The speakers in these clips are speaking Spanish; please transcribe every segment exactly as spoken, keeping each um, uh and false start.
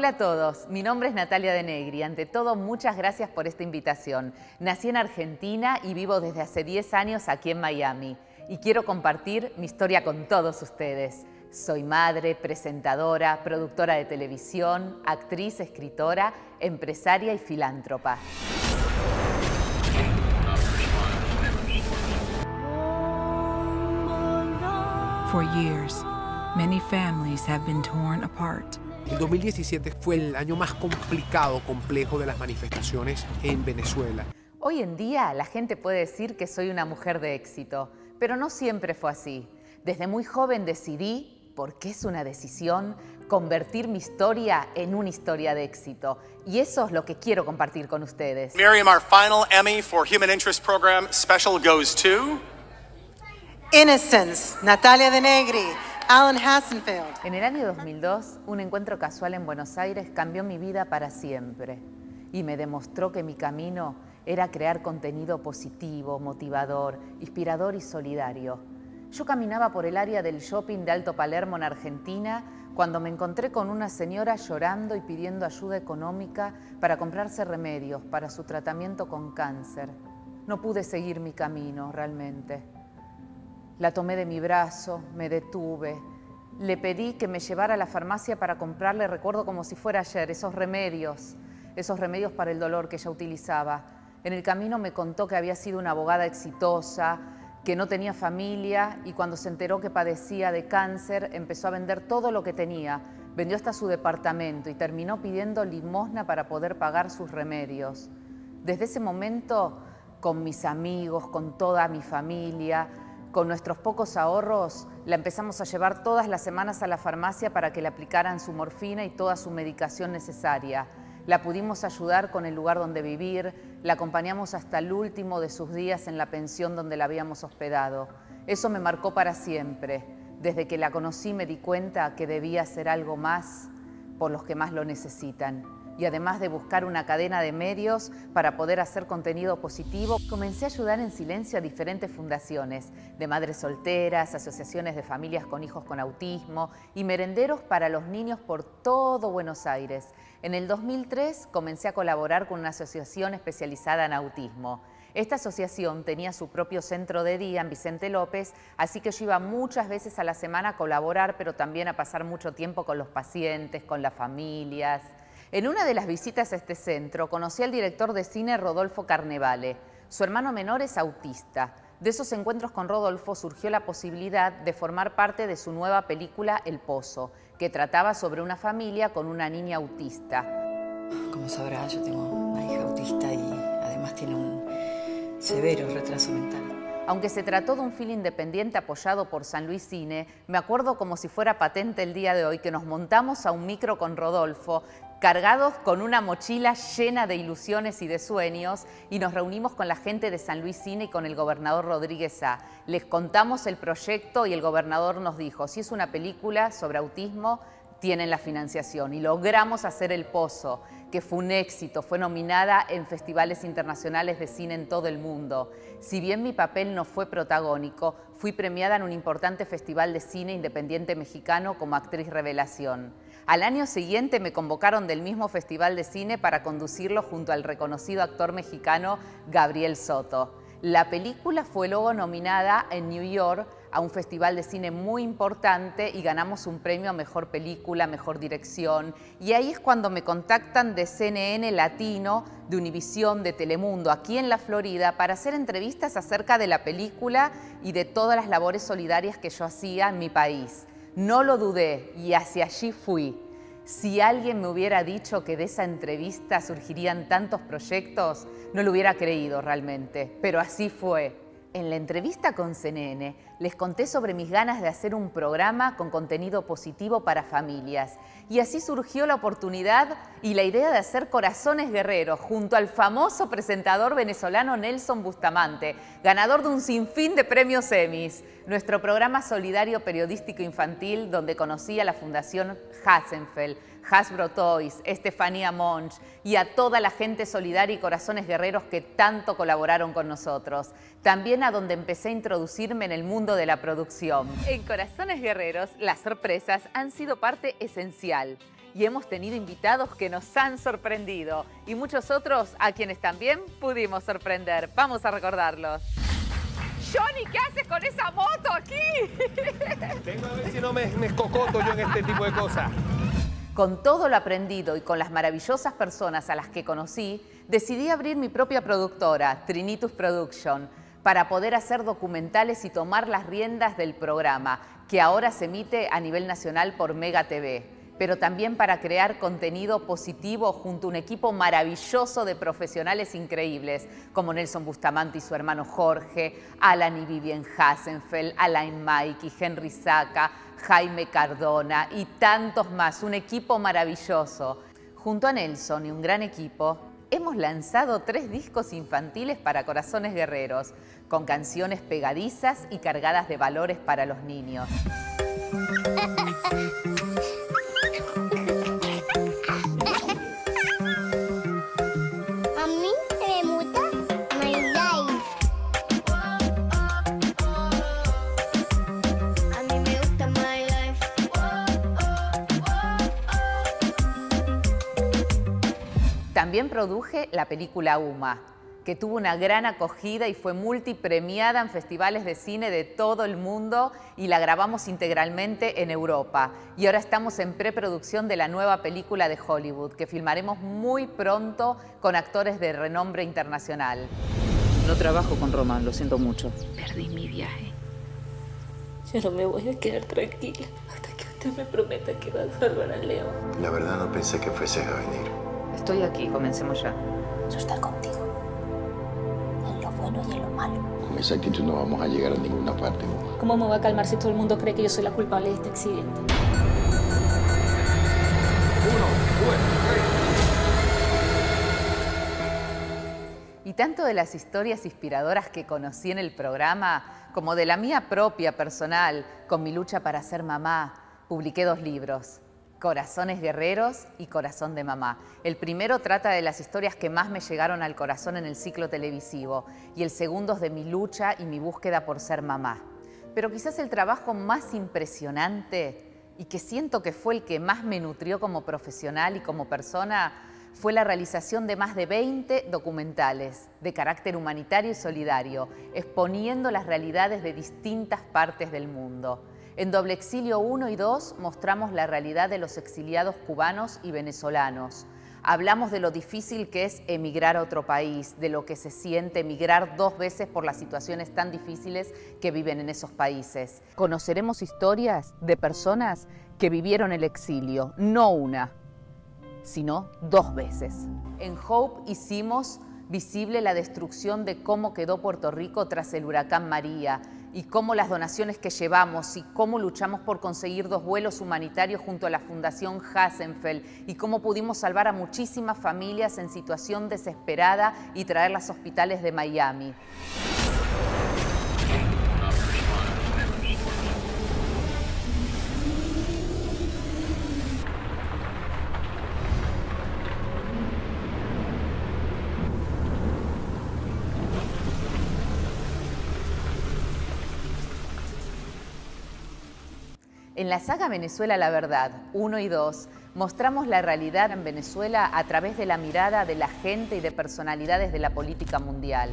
Hola a todos, mi nombre es Natalia Denegri. Ante todo, muchas gracias por esta invitación. Nací en Argentina y vivo desde hace diez años aquí en Miami. Y quiero compartir mi historia con todos ustedes. Soy madre, presentadora, productora de televisión, actriz, escritora, empresaria y filántropa. For years, many families have been torn apart. El dos mil diecisiete fue el año más complicado, complejo de las manifestaciones en Venezuela. Hoy en día la gente puede decir que soy una mujer de éxito, pero no siempre fue así. Desde muy joven decidí, porque es una decisión, convertir mi historia en una historia de éxito. Y eso es lo que quiero compartir con ustedes. Miriam, our final Emmy for Human Interest Program special goes to... Innocence, Natalia Denegri. Alan Hassenfeld. En el año dos mil dos, un encuentro casual en Buenos Aires cambió mi vida para siempre y me demostró que mi camino era crear contenido positivo, motivador, inspirador y solidario. Yo caminaba por el área del shopping de Alto Palermo en Argentina cuando me encontré con una señora llorando y pidiendo ayuda económica para comprarse remedios para su tratamiento con cáncer. No pude seguir mi camino realmente. La tomé de mi brazo, me detuve, le pedí que me llevara a la farmacia para comprarle, recuerdo como si fuera ayer, esos remedios, esos remedios para el dolor que ella utilizaba. En el camino me contó que había sido una abogada exitosa, que no tenía familia y cuando se enteró que padecía de cáncer empezó a vender todo lo que tenía, vendió hasta su departamento y terminó pidiendo limosna para poder pagar sus remedios. Desde ese momento, con mis amigos, con toda mi familia, con nuestros pocos ahorros, la empezamos a llevar todas las semanas a la farmacia para que le aplicaran su morfina y toda su medicación necesaria. La pudimos ayudar con el lugar donde vivir, la acompañamos hasta el último de sus días en la pensión donde la habíamos hospedado. Eso me marcó para siempre. Desde que la conocí me di cuenta que debía hacer algo más por los que más lo necesitan. Y además de buscar una cadena de medios para poder hacer contenido positivo, comencé a ayudar en silencio a diferentes fundaciones de madres solteras, asociaciones de familias con hijos con autismo y merenderos para los niños por todo Buenos Aires. En el dos mil tres comencé a colaborar con una asociación especializada en autismo. Esta asociación tenía su propio centro de día en Vicente López, así que yo iba muchas veces a la semana a colaborar, pero también a pasar mucho tiempo con los pacientes, con las familias. En una de las visitas a este centro conocí al director de cine Rodolfo Carnevale. Su hermano menor es autista. De esos encuentros con Rodolfo surgió la posibilidad de formar parte de su nueva película El Pozo, que trataba sobre una familia con una niña autista. Como sabrá, yo tengo una hija autista y además tiene un severo retraso mental. Aunque se trató de un film independiente apoyado por San Luis Cine, me acuerdo como si fuera patente el día de hoy que nos montamos a un micro con Rodolfo, cargados con una mochila llena de ilusiones y de sueños, y nos reunimos con la gente de San Luis Cine y con el gobernador Rodríguez A. Les contamos el proyecto y el gobernador nos dijo, si es una película sobre autismo, tienen la financiación. Y logramos hacer El Pozo, que fue un éxito, fue nominada en festivales internacionales de cine en todo el mundo. Si bien mi papel no fue protagónico, fui premiada en un importante festival de cine independiente mexicano como actriz revelación. Al año siguiente me convocaron del mismo festival de cine para conducirlo junto al reconocido actor mexicano Gabriel Soto. La película fue luego nominada en New York a un festival de cine muy importante y ganamos un premio a Mejor Película, Mejor Dirección. Y ahí es cuando me contactan de C N N Latino, de Univisión, de Telemundo, aquí en la Florida, para hacer entrevistas acerca de la película y de todas las labores solidarias que yo hacía en mi país. No lo dudé y hacia allí fui. Si alguien me hubiera dicho que de esa entrevista surgirían tantos proyectos, no lo hubiera creído realmente, pero así fue. En la entrevista con C N N les conté sobre mis ganas de hacer un programa con contenido positivo para familias y así surgió la oportunidad y la idea de hacer Corazones Guerreros junto al famoso presentador venezolano Nelson Bustamante, ganador de un sinfín de premios Emmys. Nuestro programa solidario periodístico infantil donde conocí a la Fundación Hassenfeld, Hasbro Toys, Estefanía Monch y a toda la gente solidaria y Corazones Guerreros que tanto colaboraron con nosotros. También a donde empecé a introducirme en el mundo de la producción. En Corazones Guerreros, las sorpresas han sido parte esencial. y hemos tenido invitados que nos han sorprendido y muchos otros a quienes también pudimos sorprender. Vamos a recordarlos. Johnny, ¿qué haces con esa moto aquí? Vengo a ver si no me, me escocoto yo en este tipo de cosas. Con todo lo aprendido y con las maravillosas personas a las que conocí, decidí abrir mi propia productora, Trinitus Productions, para poder hacer documentales y tomar las riendas del programa, que ahora se emite a nivel nacional por Mega T V, pero también para crear contenido positivo junto a un equipo maravilloso de profesionales increíbles, como Nelson Bustamante y su hermano Jorge, Alan y Vivien Hassenfeld, Alain Maiky, Henry Saca, Jaime Cardona y tantos más. Un equipo maravilloso. Junto a Nelson y un gran equipo, hemos lanzado tres discos infantiles para Corazones Guerreros, con canciones pegadizas y cargadas de valores para los niños. También produje la película U M A, que tuvo una gran acogida y fue multipremiada en festivales de cine de todo el mundo y la grabamos integralmente en Europa. Y ahora estamos en preproducción de la nueva película de Hollywood, que filmaremos muy pronto con actores de renombre internacional. No trabajo con Román, lo siento mucho. Perdí mi viaje. Yo no me voy a quedar tranquila hasta que usted me prometa que va a salvar a Leo. La verdad no pensé que fueses a venir. Estoy aquí, comencemos ya. Yo estoy contigo. En lo bueno y en lo malo. Con esa actitud no vamos a llegar a ninguna parte. ¿Cómo me voy a calmar si todo el mundo cree que yo soy la culpable de este accidente? Uno, dos, tres. Y tanto de las historias inspiradoras que conocí en el programa, como de la mía propia personal, con mi lucha para ser mamá, publiqué dos libros. Corazones Guerreros y Corazón de Mamá. El primero trata de las historias que más me llegaron al corazón en el ciclo televisivo y el segundo es de mi lucha y mi búsqueda por ser mamá. Pero quizás el trabajo más impresionante y que siento que fue el que más me nutrió como profesional y como persona fue la realización de más de veinte documentales de carácter humanitario y solidario, exponiendo las realidades de distintas partes del mundo. En Doble Exilio uno y dos mostramos la realidad de los exiliados cubanos y venezolanos. Hablamos de lo difícil que es emigrar a otro país, de lo que se siente emigrar dos veces por las situaciones tan difíciles que viven en esos países. Conoceremos historias de personas que vivieron el exilio, no una, sino dos veces. En Hope hicimos visible la destrucción de cómo quedó Puerto Rico tras el huracán María, y cómo las donaciones que llevamos y cómo luchamos por conseguir dos vuelos humanitarios junto a la Fundación Hassenfeld y cómo pudimos salvar a muchísimas familias en situación desesperada y traerlas a hospitales de Miami. En la saga Venezuela La Verdad, uno y dos, mostramos la realidad en Venezuela a través de la mirada de la gente y de personalidades de la política mundial.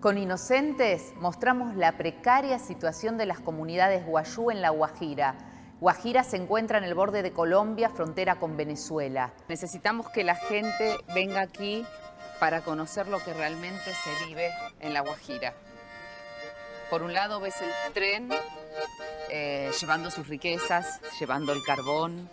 Con Inocentes mostramos la precaria situación de las comunidades guayú en la Guajira. Guajira se encuentra en el borde de Colombia, frontera con Venezuela. Necesitamos que la gente venga aquí para conocer lo que realmente se vive en la Guajira. Por un lado ves el tren eh, llevando sus riquezas, llevando el carbón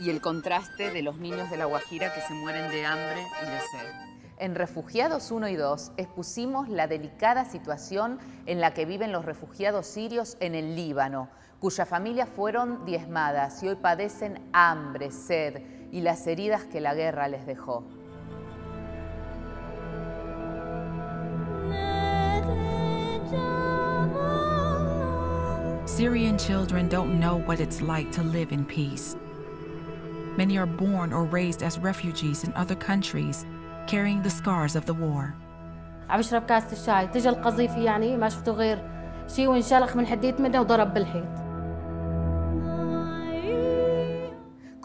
y el contraste de los niños de la Guajira que se mueren de hambre y de sed. En Refugiados uno y dos expusimos la delicada situación en la que viven los refugiados sirios en el Líbano, cuyas familias fueron diezmadas y hoy padecen hambre, sed y las heridas que la guerra les dejó. Syrian children don't know what it's like to live in peace. Many are born or raised as refugees in other countries, carrying the scars of the war. عم بشرب كاسة الشاي، تجي القذيفي يعني ما شفته غير شيء وانشلخ من حديت منه وضرب بالحيط.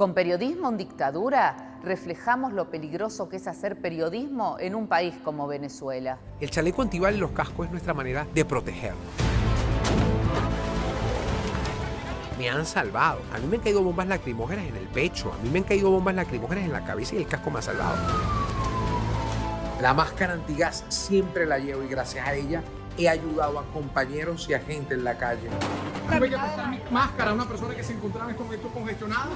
Con periodismo en dictadura reflejamos lo peligroso que es hacer periodismo en un país como Venezuela. El chaleco antibala y los cascos es nuestra manera de protegernos. Me han salvado. A mí me han caído bombas lacrimógenas en el pecho, a mí me han caído bombas lacrimógenas en la cabeza y el casco me ha salvado. La máscara antigás siempre la llevo y gracias a ella he ayudado a compañeros y a gente en la calle. Tuve que prestar mi máscara a una persona que se encontraba en este congestionado.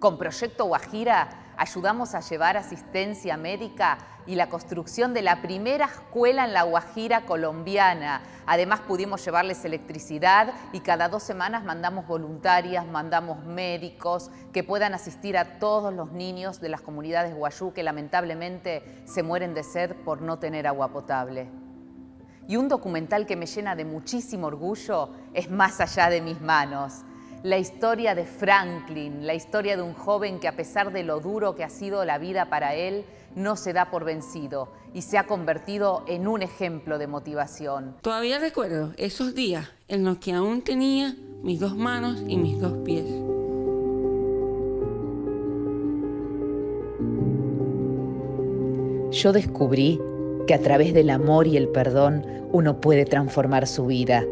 Con Proyecto Guajira ayudamos a llevar asistencia médica y la construcción de la primera escuela en la Guajira colombiana. Además pudimos llevarles electricidad y cada dos semanas mandamos voluntarias, mandamos médicos que puedan asistir a todos los niños de las comunidades guayú que lamentablemente se mueren de sed por no tener agua potable. Y un documental que me llena de muchísimo orgullo es Más allá de mis manos. La historia de Franklin, la historia de un joven que a pesar de lo duro que ha sido la vida para él, no se da por vencido y se ha convertido en un ejemplo de motivación. Todavía recuerdo esos días en los que aún tenía mis dos manos y mis dos pies. Yo descubrí que a través del amor y el perdón uno puede transformar su vida.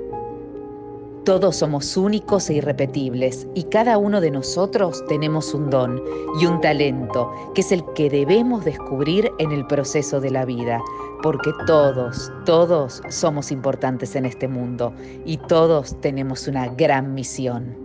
Todos somos únicos e irrepetibles y cada uno de nosotros tenemos un don y un talento que es el que debemos descubrir en el proceso de la vida, porque todos, todos somos importantes en este mundo y todos tenemos una gran misión.